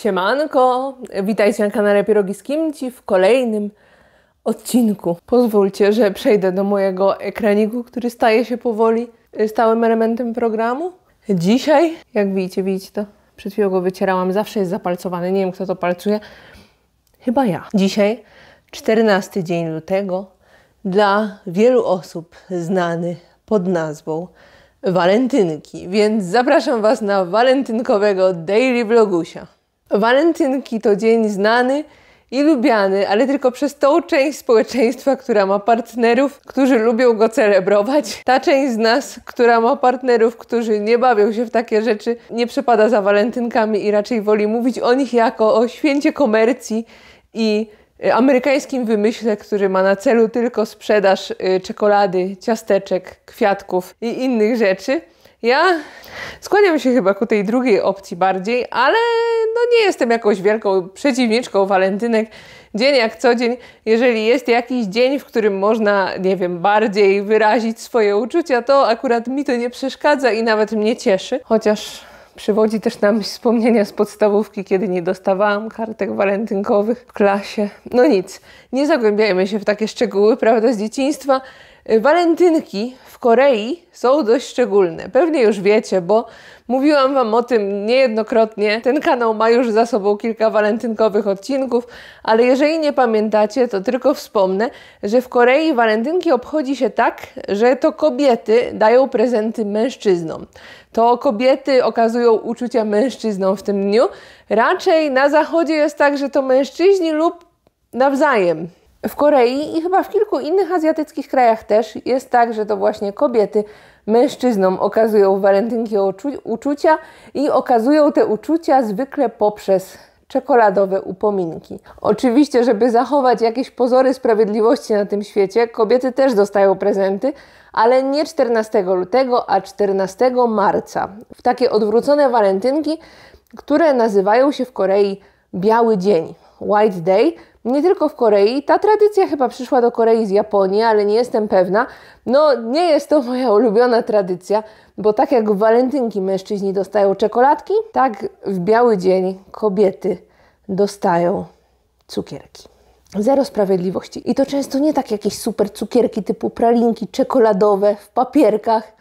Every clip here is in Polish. Siemanko, witajcie na kanale Pierogi z Kimchi w kolejnym odcinku. Pozwólcie, że przejdę do mojego ekraniku, który staje się powoli stałym elementem programu. Dzisiaj, jak widzicie to, przed chwilą go wycierałam, zawsze jest zapalcowany, nie wiem kto to palcuje, chyba ja. Dzisiaj, 14 dzień lutego, dla wielu osób znany pod nazwą walentynki, więc zapraszam Was na walentynkowego Daily Vlogusia. Walentynki to dzień znany i lubiany, ale tylko przez tą część społeczeństwa, która ma partnerów, którzy lubią go celebrować. Ta część z nas, która ma partnerów, którzy nie bawią się w takie rzeczy, nie przepada za walentynkami i raczej woli mówić o nich jako o święcie komercji i amerykańskim wymyśle, który ma na celu tylko sprzedaż czekolady, ciasteczek, kwiatków i innych rzeczy. Ja skłaniam się chyba ku tej drugiej opcji bardziej, ale no nie jestem jakąś wielką przeciwniczką walentynek. Dzień jak co dzień, jeżeli jest jakiś dzień, w którym można, nie wiem, bardziej wyrazić swoje uczucia, to akurat mi to nie przeszkadza i nawet mnie cieszy. Chociaż przywodzi też na myśl wspomnienia z podstawówki, kiedy nie dostawałam kartek walentynkowych w klasie. No nic, nie zagłębiajmy się w takie szczegóły, prawda, z dzieciństwa. Walentynki w Korei są dość szczególne. Pewnie już wiecie, bo mówiłam Wam o tym niejednokrotnie. Ten kanał ma już za sobą kilka walentynkowych odcinków, ale jeżeli nie pamiętacie, to tylko wspomnę, że w Korei walentynki obchodzi się tak, że to kobiety dają prezenty mężczyznom. To kobiety okazują uczucia mężczyznom w tym dniu. Raczej na zachodzie jest tak, że to mężczyźni lub nawzajem. W Korei i chyba w kilku innych azjatyckich krajach też jest tak, że to właśnie kobiety mężczyznom okazują walentynki uczucia i okazują te uczucia zwykle poprzez czekoladowe upominki. Oczywiście, żeby zachować jakieś pozory sprawiedliwości na tym świecie, kobiety też dostają prezenty, ale nie 14 lutego, a 14 marca. W takie odwrócone walentynki, które nazywają się w Korei Biały Dzień, White Day. Nie tylko w Korei, ta tradycja chyba przyszła do Korei z Japonii, ale nie jestem pewna. No nie jest to moja ulubiona tradycja, bo tak jak w walentynki mężczyźni dostają czekoladki, tak w Biały Dzień kobiety dostają cukierki. Zero sprawiedliwości. I to często nie tak jakieś super cukierki typu pralinki czekoladowe w papierkach,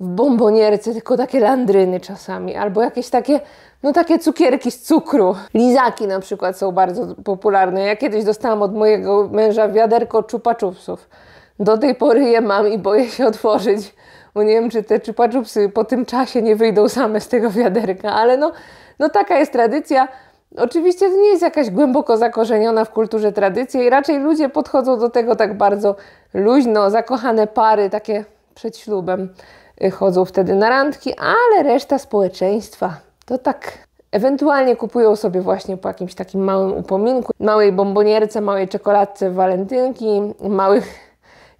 w bombonierce, tylko takie landryny czasami, albo jakieś takie, no takie cukierki z cukru. Lizaki na przykład są bardzo popularne. Ja kiedyś dostałam od mojego męża wiaderko Chupa Chupsów. Do tej pory je mam i boję się otworzyć, bo nie wiem, czy te Chupa Chupsy po tym czasie nie wyjdą same z tego wiaderka, ale no taka jest tradycja. Oczywiście to nie jest jakaś głęboko zakorzeniona w kulturze tradycja i raczej ludzie podchodzą do tego tak bardzo luźno. Zakochane pary, takie przed ślubem, chodzą wtedy na randki, ale reszta społeczeństwa to tak ewentualnie kupują sobie właśnie po jakimś takim małym upominku, małej bombonierce, małej czekoladce walentynki, małych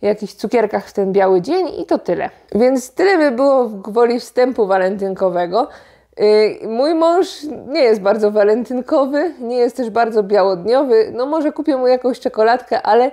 jakichś cukierkach w ten biały dzień i to tyle. Więc tyle by było gwoli wstępu walentynkowego. Mój mąż nie jest bardzo walentynkowy, nie jest też bardzo białodniowy, no może kupię mu jakąś czekoladkę, ale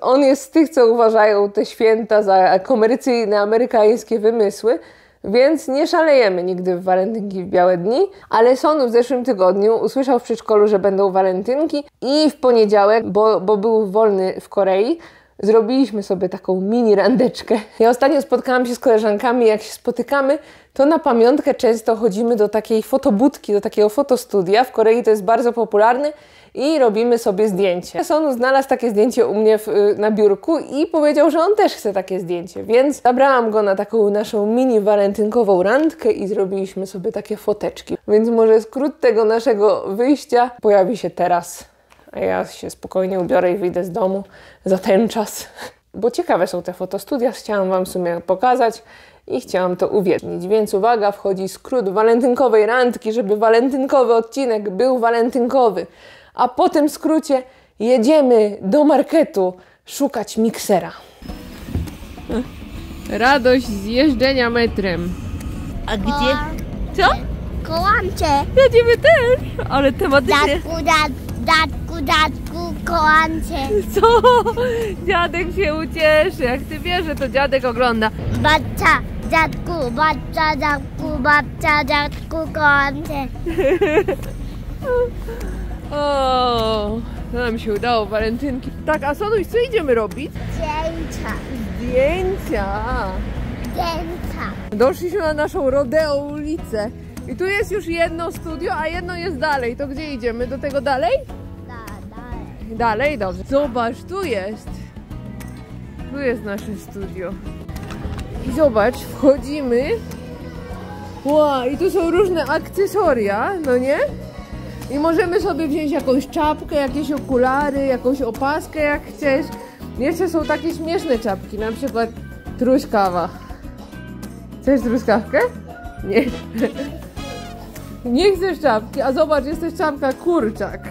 on jest z tych, co uważają te święta za komercyjne amerykańskie wymysły, więc nie szalejemy nigdy w walentynki w białe dni, ale Sonu w zeszłym tygodniu usłyszał w przedszkolu, że będą walentynki i w poniedziałek, bo był wolny w Korei, zrobiliśmy sobie taką mini randeczkę. Ja ostatnio spotkałam się z koleżankami, jak się spotykamy, to na pamiątkę często chodzimy do takiej fotobudki, do takiego fotostudia. W Korei to jest bardzo popularne i robimy sobie zdjęcie. Sonu znalazł takie zdjęcie u mnie na biurku i powiedział, że on też chce takie zdjęcie, więc zabrałam go na taką naszą mini walentynkową randkę i zrobiliśmy sobie takie foteczki. Więc może skrót tego naszego wyjścia pojawi się teraz. A ja się spokojnie ubiorę i wyjdę z domu za ten czas. Bo ciekawe są te fotostudia, chciałam Wam w sumie pokazać i chciałam to uwiecznić. Więc uwaga, wchodzi skrót walentynkowej randki, żeby walentynkowy odcinek był walentynkowy. A po tym skrócie jedziemy do marketu szukać miksera. Radość z jeżdżenia metrem. A gdzie? Co? Kołamcie. Jedziemy też, ale tematycznie. Dziadku, kocham cię. Co? Dziadek się ucieszy. Jak ty wiesz, że to dziadek ogląda. Babcia, dziadku, kocham cię. O, to nam się udało, walentynki. Tak, a Sonuś, co idziemy robić? Zdjęcia. Zdjęcia. Zdjęcia. Doszliśmy na naszą Rodeo ulicę. I tu jest już jedno studio, a jedno jest dalej. To gdzie idziemy? Do tego dalej? Dalej. Dalej? Dobrze. Zobacz, tu jest. Tu jest nasze studio. I zobacz, wchodzimy. Wow, i tu są różne akcesoria, no nie? I możemy sobie wziąć jakąś czapkę, jakieś okulary, jakąś opaskę jak chcesz. Jeszcze są takie śmieszne czapki, na przykład truskawa. Chcesz truskawkę? Nie. Nie chcesz czapki, a zobacz, jest też czapka kurczak.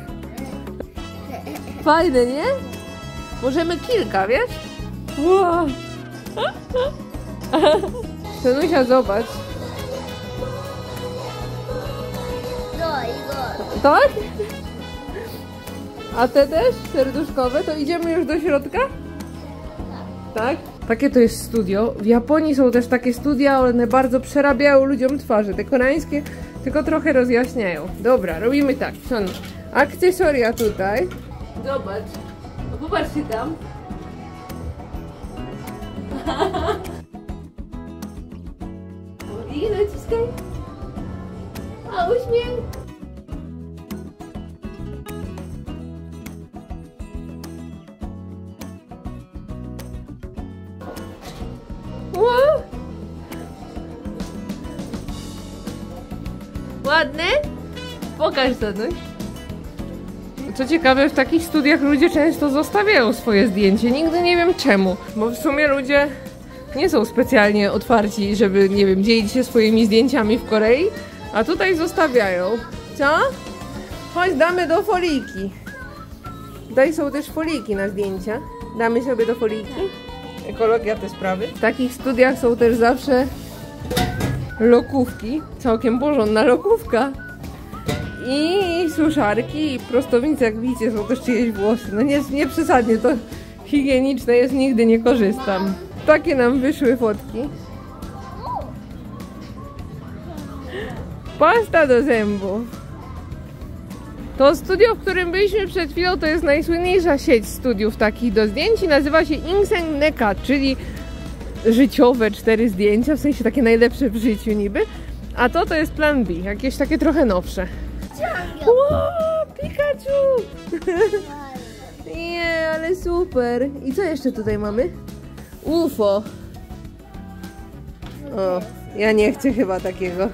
Fajne, nie? Możemy kilka, wiesz? Wow. Sonusia, zobacz. Tak? A te też? Serduszkowe? To idziemy już do środka? Tak? Takie to jest studio. W Japonii są też takie studia, one bardzo przerabiają ludziom twarze. Te koreańskie tylko trochę rozjaśniają. Dobra, robimy tak. Są akcesoria tutaj. Zobacz. No popatrzcie tam. I naciskaj. A uśmiech. Ładny? Pokaż to, no. Co ciekawe, w takich studiach ludzie często zostawiają swoje zdjęcie. Nigdy nie wiem czemu, bo w sumie ludzie nie są specjalnie otwarci, żeby, nie wiem, dzielić się swoimi zdjęciami w Korei, a tutaj zostawiają. Co? Chodź, damy do foliki. Tutaj są też foliki na zdjęcia. Damy sobie do foliki. Ekologia, te sprawy. W takich studiach są też zawsze lokówki, całkiem porządna lokówka, i suszarki, i prostownice, jak widzicie, są też czyjeś włosy. No nie przesadnie, to higieniczne jest, nigdy nie korzystam. Takie nam wyszły fotki. Pasta do zębów. To studio, w którym byliśmy przed chwilą, to jest najsłynniejsza sieć studiów takich do zdjęć i nazywa się Inseng Neka, czyli życiowe 4 zdjęcia, w sensie takie najlepsze w życiu niby, a to jest plan B, jakieś takie trochę nowsze. Wow, Pikachu! Nie, ale super! I co jeszcze tutaj mamy? UFO! O, ja nie chcę chyba takiego.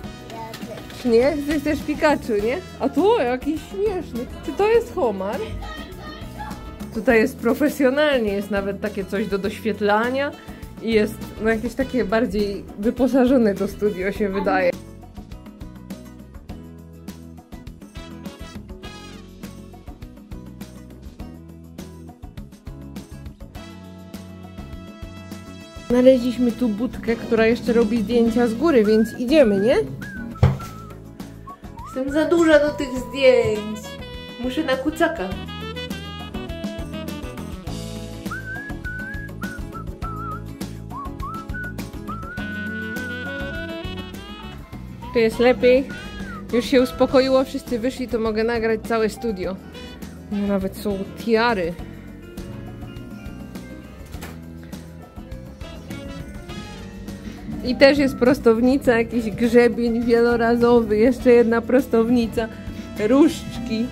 Nie? Chcesz też Pikachu, nie? A tu jakiś śmieszny. Czy to jest homar? Tutaj jest profesjonalnie, jest nawet takie coś do doświetlania. I jest, no, jakieś takie bardziej wyposażone to studio się wydaje. Znaleźliśmy tu budkę, która jeszcze robi zdjęcia z góry, więc idziemy, nie? Jestem za duża do tych zdjęć. Muszę na kucaka. Tu jest lepiej. Już się uspokoiło, wszyscy wyszli, to mogę nagrać całe studio. Nawet są tiary. I też jest prostownica, jakiś grzebień wielorazowy, jeszcze jedna prostownica, różdżki.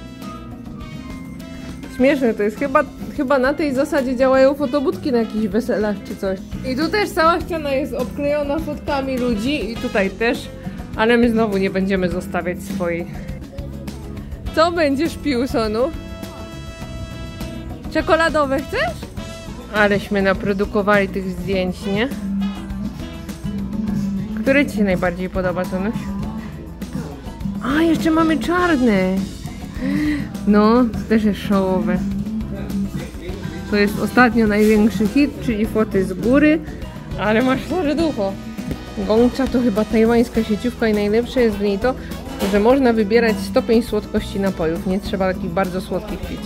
Śmieszne to jest, chyba na tej zasadzie działają fotobudki na jakichś weselach czy coś. I tu też cała ściana jest obklejona fotkami ludzi i tutaj też. Ale my znowu nie będziemy zostawiać swojej. Co będziesz pił, Sonu? Czekoladowe chcesz? Aleśmy naprodukowali tych zdjęć, nie? Które ci się najbardziej podoba, Sonuś? A, jeszcze mamy czarne. No, to też jest szołowe. To jest ostatnio największy hit, czyli foty z góry. Ale masz serducho. Gongcha to chyba tajwańska sieciówka i najlepsze jest w niej to, że można wybierać stopień słodkości napojów. Nie trzeba takich bardzo słodkich pić.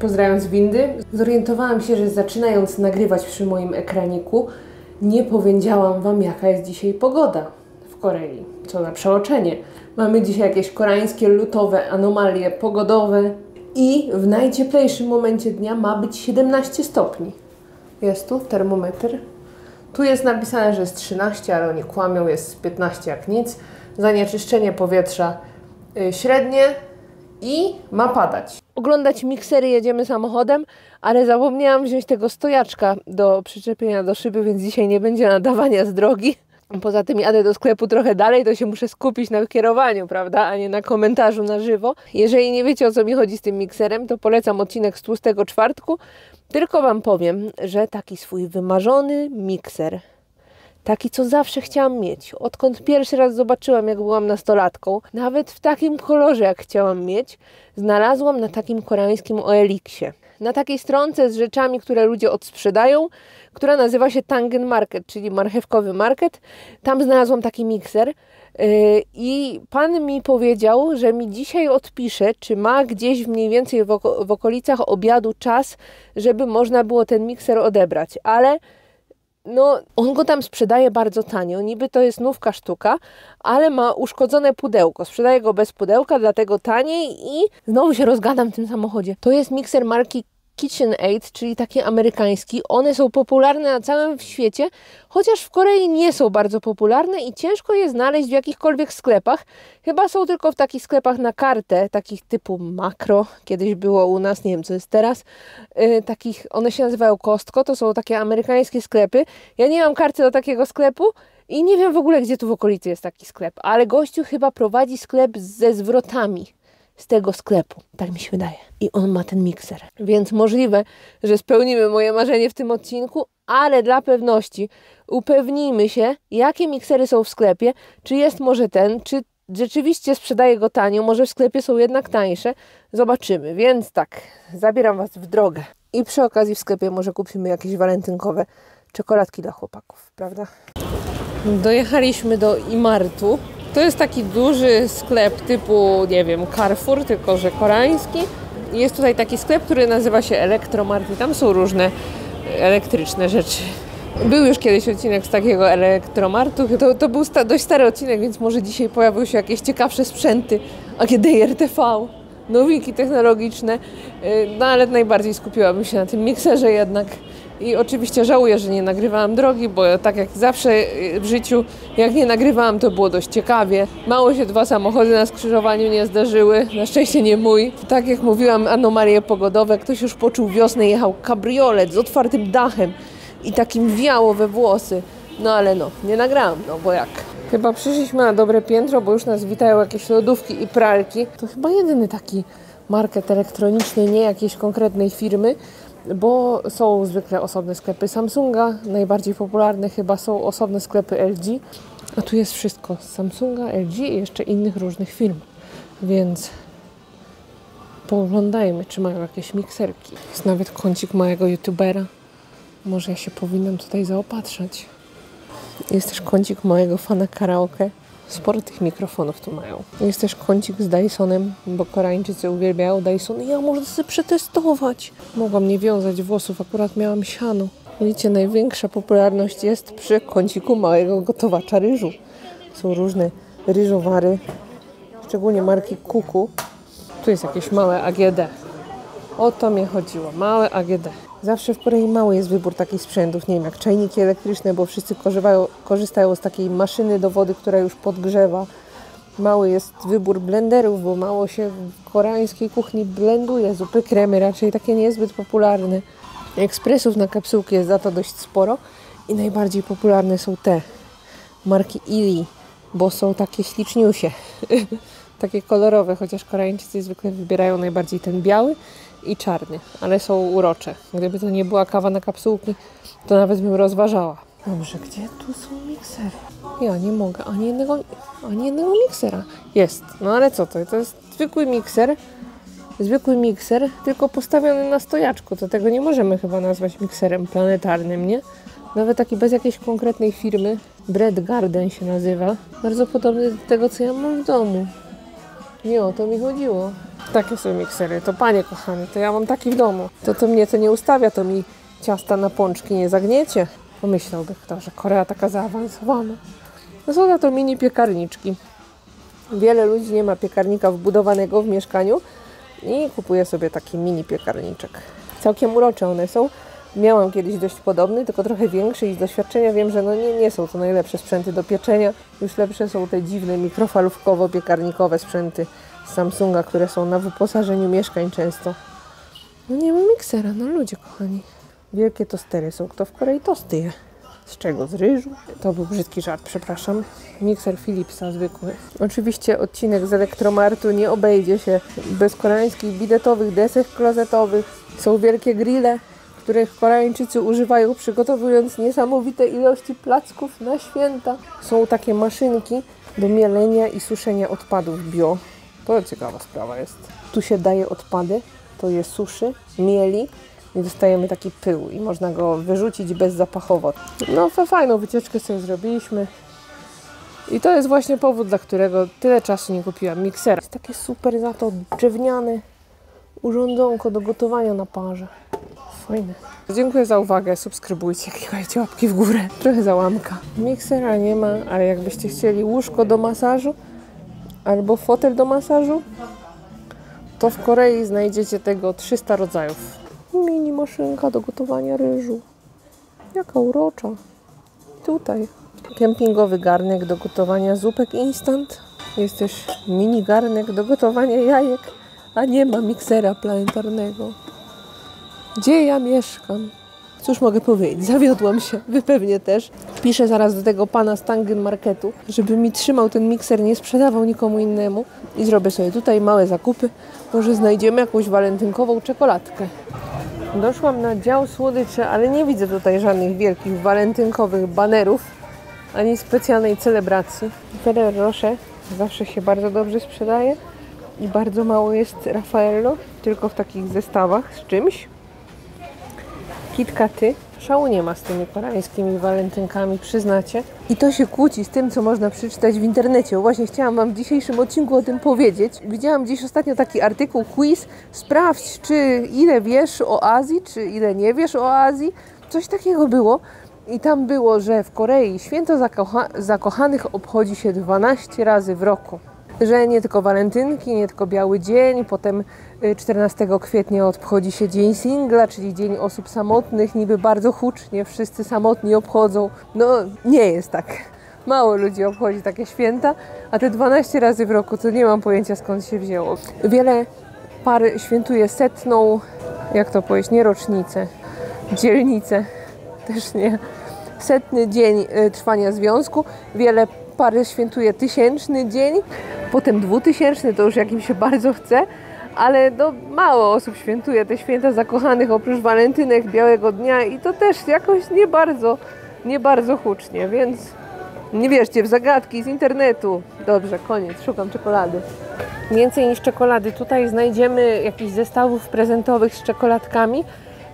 pozdrawiam z windy, zorientowałam się, że zaczynając nagrywać przy moim ekraniku, nie powiedziałam Wam, jaka jest dzisiaj pogoda w Korei. Co na przeoczenie. Mamy dzisiaj jakieś koreańskie lutowe anomalie pogodowe i w najcieplejszym momencie dnia ma być 17 stopni. Jest tu termometr. Tu jest napisane, że jest 13, ale oni kłamią, jest 15 jak nic. Zanieczyszczenie powietrza średnie i ma padać. Oglądać miksery jedziemy samochodem, ale zapomniałam wziąć tego stojaczka do przyczepienia do szyby, więc dzisiaj nie będzie nadawania z drogi. Poza tym jadę do sklepu trochę dalej, to się muszę skupić na kierowaniu, prawda, a nie na komentarzu na żywo. Jeżeli nie wiecie, o co mi chodzi z tym mikserem, to polecam odcinek z Tłustego Czwartku. Tylko Wam powiem, że taki swój wymarzony mikser, taki, co zawsze chciałam mieć, odkąd pierwszy raz zobaczyłam, jak byłam nastolatką, nawet w takim kolorze, jak chciałam mieć, znalazłam na takim koreańskim OLX-ie. Na takiej stronce z rzeczami, które ludzie odsprzedają, która nazywa się Tangen Market, czyli marchewkowy market. Tam znalazłam taki mikser i pan mi powiedział, że mi dzisiaj odpisze, czy ma gdzieś mniej więcej w okolicach obiadu czas, żeby można było ten mikser odebrać, ale no, on go tam sprzedaje bardzo tanio, niby to jest nówka sztuka, ale ma uszkodzone pudełko, sprzedaje go bez pudełka, dlatego taniej i znowu się rozgadam w tym samochodzie. To jest mikser marki KitchenAid, czyli taki amerykański. One są popularne na całym świecie, chociaż w Korei nie są bardzo popularne i ciężko je znaleźć w jakichkolwiek sklepach. Chyba są tylko w takich sklepach na kartę, takich typu Makro, kiedyś było u nas, nie wiem co jest teraz. Takich, one się nazywają Costco, to są takie amerykańskie sklepy. Ja nie mam karty do takiego sklepu i nie wiem w ogóle, gdzie tu w okolicy jest taki sklep, ale gościu chyba prowadzi sklep ze zwrotami z tego sklepu, tak mi się wydaje. I on ma ten mikser. Więc możliwe, że spełnimy moje marzenie w tym odcinku, ale dla pewności upewnijmy się, jakie miksery są w sklepie, czy jest może ten, czy rzeczywiście sprzedaje go tanio, może w sklepie są jednak tańsze. Zobaczymy, więc tak, zabieram Was w drogę. I przy okazji w sklepie może kupimy jakieś walentynkowe czekoladki dla chłopaków, prawda? Dojechaliśmy do Imartu. To jest taki duży sklep typu, nie wiem, Carrefour, tylko że koreański. Jest tutaj taki sklep, który nazywa się Elektromart i tam są różne elektryczne rzeczy. Był już kiedyś odcinek z takiego Elektromartu. To był dość stary odcinek, więc może dzisiaj pojawiły się jakieś ciekawsze sprzęty. A kiedy RTV, nowinki technologiczne. No ale najbardziej skupiłabym się na tym mikserze jednak. I oczywiście żałuję, że nie nagrywałam drogi, bo tak jak zawsze w życiu, jak nie nagrywałam, to było dość ciekawie. Mało się dwa samochody na skrzyżowaniu nie zdarzyły, na szczęście nie mój. Tak jak mówiłam, anomalie pogodowe, ktoś już poczuł wiosnę, jechał kabriolet z otwartym dachem i takim wiało we włosy. No ale no, nie nagrałam, no bo jak. Chyba przyszliśmy na dobre piętro, bo już nas witają jakieś lodówki i pralki. To chyba jedyny taki market elektroniczny, nie jakiejś konkretnej firmy, bo są zwykle osobne sklepy Samsunga, najbardziej popularne chyba są osobne sklepy LG, a tu jest wszystko z Samsunga, LG i jeszcze innych różnych firm, więc pooglądajmy, czy mają jakieś mikserki. Jest nawet kącik małego youtubera, może ja się powinnam tutaj zaopatrzać. Jest też kącik małego fana karaoke, sporo tych mikrofonów tu mają. Jest też kącik z Dysonem, bo Koreańczycy uwielbiają Dyson i ja muszę sobie przetestować. Mogłam nie wiązać włosów, akurat miałam siano. Widzicie, największa popularność jest przy kąciku małego gotowacza ryżu. Są różne ryżowary, szczególnie marki Kuku. Tu jest jakieś małe AGD. O to mi chodziło, małe AGD. Zawsze w Korei mały jest wybór takich sprzętów, nie wiem, jak czajniki elektryczne, bo wszyscy korzystają z takiej maszyny do wody, która już podgrzewa. Mały jest wybór blenderów, bo mało się w koreańskiej kuchni blenduje, zupy, kremy raczej takie niezbyt popularne. Ekspresów na kapsułki jest za to dość sporo i najbardziej popularne są te marki Ili, bo są takie śliczniusie, takie kolorowe, chociaż Koreańczycy zwykle wybierają najbardziej ten biały i czarny, ale są urocze. Gdyby to nie była kawa na kapsułki, to nawet bym rozważała. Dobrze, gdzie tu są miksery? Ja nie mogę ani jednego miksera. Jest, no ale co to? To jest zwykły mikser, tylko postawiony na stojaczku. To tego nie możemy chyba nazwać mikserem planetarnym, nie? Nawet taki bez jakiejś konkretnej firmy. Bread Garden się nazywa. Bardzo podobny do tego, co ja mam w domu. Nie o to mi chodziło. Takie są miksery, to panie kochany, to ja mam taki w domu. To mnie to nie ustawia, to mi ciasta na pączki nie zagniecie. Pomyślałby kto, że Korea taka zaawansowana. No są na to mini piekarniczki. Wiele ludzi nie ma piekarnika wbudowanego w mieszkaniu i kupuje sobie taki mini piekarniczek. Całkiem urocze one są. Miałam kiedyś dość podobny, tylko trochę większy i z doświadczenia wiem, że no nie są to najlepsze sprzęty do pieczenia. Już lepsze są te dziwne mikrofalówkowo-piekarnikowe sprzęty z Samsunga, które są na wyposażeniu mieszkań często. No nie ma miksera, no ludzie kochani. Wielkie tostery są, kto w Korei tosty je. Z czego? Z ryżu? To był brzydki żart, przepraszam. Mikser Philipsa zwykły. Oczywiście odcinek z Elektromartu nie obejdzie się bez koreańskich bidetowych desek klozetowych. Są wielkie grille, których Koreańczycy używają, przygotowując niesamowite ilości placków na święta. Są takie maszynki do mielenia i suszenia odpadów bio. To ciekawa sprawa jest. Tu się daje odpady, to je suszy, mieli i dostajemy taki pył i można go wyrzucić bezzapachowo. No fajną wycieczkę sobie zrobiliśmy i to jest właśnie powód, dla którego tyle czasu nie kupiłam miksera. Jest takie super za to drewniane urządzonko do gotowania na parze. Fajne. Dziękuję za uwagę, subskrybujcie, klikajcie łapki w górę. Trochę załamka. Miksera nie ma, ale jakbyście chcieli łóżko do masażu albo fotel do masażu, to w Korei znajdziecie tego 300 rodzajów. Mini maszynka do gotowania ryżu. Jaka urocza. Tutaj kempingowy garnek do gotowania zupek instant. Jest też mini garnek do gotowania jajek, a nie ma miksera planetarnego. Gdzie ja mieszkam? Cóż mogę powiedzieć, zawiodłam się, wy pewnie też. Piszę zaraz do tego pana z Tangen Marketu, żeby mi trzymał ten mikser, nie sprzedawał nikomu innemu. I zrobię sobie tutaj małe zakupy, może znajdziemy jakąś walentynkową czekoladkę. Doszłam na dział słodyczy, ale nie widzę tutaj żadnych wielkich walentynkowych banerów, ani specjalnej celebracji. Ferrero Rocher zawsze się bardzo dobrze sprzedaje i bardzo mało jest Raffaello, tylko w takich zestawach z czymś. KitKaty. Szału nie ma z tymi koreańskimi walentynkami, przyznacie. I to się kłóci z tym, co można przeczytać w internecie. Właśnie chciałam wam w dzisiejszym odcinku o tym powiedzieć. Widziałam dziś ostatnio taki artykuł, quiz. Sprawdź, czy ile wiesz o Azji, czy ile nie wiesz o Azji. Coś takiego było. I tam było, że w Korei święto zakochanych obchodzi się 12 razy w roku. Że nie tylko walentynki, nie tylko biały dzień, potem 14 kwietnia obchodzi się dzień singla, czyli dzień osób samotnych, niby bardzo hucznie, wszyscy samotni obchodzą. No nie jest tak. Mało ludzi obchodzi takie święta, a te 12 razy w roku to nie mam pojęcia skąd się wzięło. Wiele par świętuje setną, jak to powiedzieć, nie rocznicę, dzielnicę, też nie, setny dzień trwania związku. Wiele pary świętuje 1000. dzień, potem 2000, to już jakim się bardzo chce, ale no, mało osób świętuje te święta zakochanych oprócz walentynek, białego dnia i to też jakoś nie bardzo hucznie, więc nie wierzcie w zagadki z internetu. Dobrze, koniec, szukam czekolady. Więcej niż czekolady, tutaj znajdziemy jakichś zestawów prezentowych z czekoladkami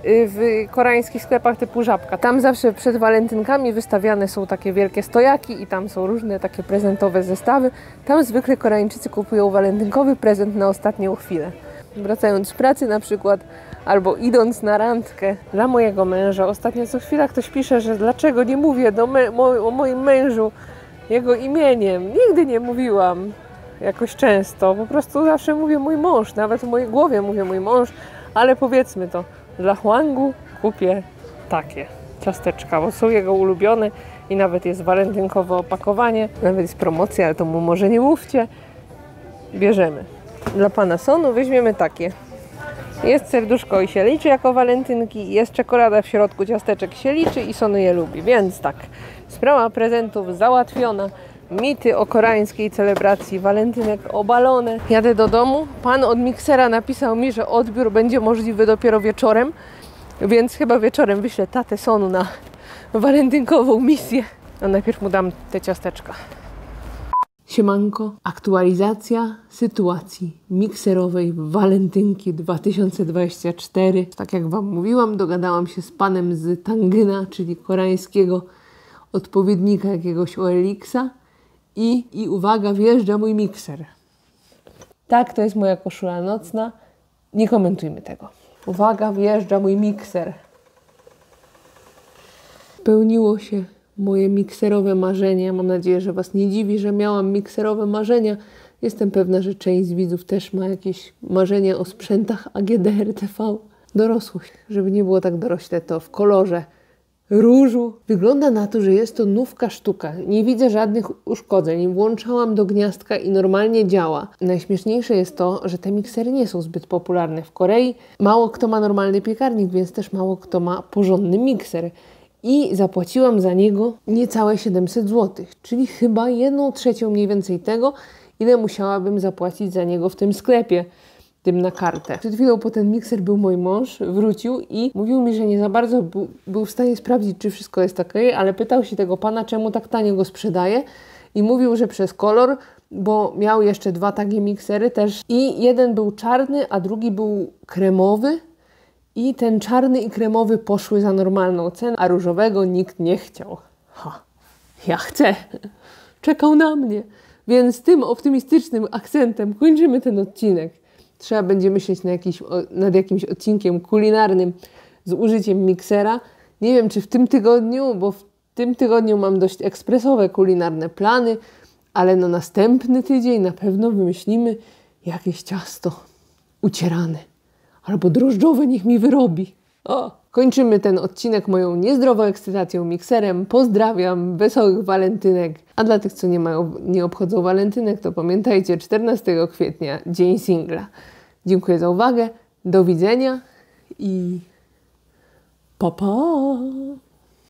w koreańskich sklepach typu Żabka. Tam zawsze przed walentynkami wystawiane są takie wielkie stojaki i tam są różne takie prezentowe zestawy. Tam zwykle Koreańczycy kupują walentynkowy prezent na ostatnią chwilę. Wracając z pracy na przykład, albo idąc na randkę. Dla mojego męża ostatnio co chwila ktoś pisze, że dlaczego nie mówię o moim mężu jego imieniem. Nigdy nie mówiłam jakoś często. Po prostu zawsze mówię mój mąż, nawet w mojej głowie mówię mój mąż, ale powiedzmy to. Dla Hwangu kupię takie ciasteczka, bo są jego ulubione i nawet jest walentynkowe opakowanie, nawet jest promocja, ale to mu może nie mówcie. Bierzemy. Dla pana Sonu weźmiemy takie. Jest serduszko i się liczy jako walentynki, jest czekolada w środku, ciasteczek się liczy i Sonu je lubi, więc tak. Sprawa prezentów załatwiona. Mity o koreańskiej celebracji walentynek obalone. Jadę do domu. Pan od miksera napisał mi, że odbiór będzie możliwy dopiero wieczorem, więc chyba wieczorem wyślę tatę Sonu na walentynkową misję. A najpierw mu dam te ciasteczka. Siemanko. Aktualizacja sytuacji mikserowej walentynki 2024. Tak jak wam mówiłam, dogadałam się z panem z Tangena, czyli koreańskiego odpowiednika jakiegoś OLX-a. I uwaga, wjeżdża mój mikser. Tak, to jest moja koszula nocna. Nie komentujmy tego. Uwaga, wjeżdża mój mikser. Spełniło się moje mikserowe marzenie. Mam nadzieję, że Was nie dziwi, że miałam mikserowe marzenia. Jestem pewna, że część z widzów też ma jakieś marzenia o sprzętach AGD RTV. Dorosłych. Żeby nie było tak dorośle, to w kolorze różu. Wygląda na to, że jest to nówka sztuka. Nie widzę żadnych uszkodzeń. Włączałam do gniazdka i normalnie działa. Najśmieszniejsze jest to, że te miksery nie są zbyt popularne w Korei. Mało kto ma normalny piekarnik, więc też mało kto ma porządny mikser. I zapłaciłam za niego niecałe 700 zł, czyli chyba 1/3 mniej więcej tego, ile musiałabym zapłacić za niego w tym sklepie, tym na kartę. Przed chwilą po ten mikser był mój mąż, wrócił i mówił mi, że nie za bardzo był w stanie sprawdzić, czy wszystko jest ok, ale pytał się tego pana, czemu tak tanio go sprzedaje i mówił, że przez kolor, bo miał jeszcze dwa takie miksery też i jeden był czarny, a drugi był kremowy. I ten czarny i kremowy poszły za normalną cenę, a różowego nikt nie chciał. Ha, ja chcę. Czekał na mnie. Więc tym optymistycznym akcentem kończymy ten odcinek. Trzeba będzie myśleć nad jakimś odcinkiem kulinarnym z użyciem miksera. Nie wiem, czy w tym tygodniu, bo w tym tygodniu mam dość ekspresowe kulinarne plany, ale na następny tydzień na pewno wymyślimy jakieś ciasto ucierane. Albo drożdżowy niech mi wyrobi. O! Kończymy ten odcinek moją niezdrową ekscytacją mikserem. Pozdrawiam, wesołych walentynek. A dla tych, co nie obchodzą walentynek, to pamiętajcie, 14 kwietnia, dzień singla. Dziękuję za uwagę, do widzenia i pa pa!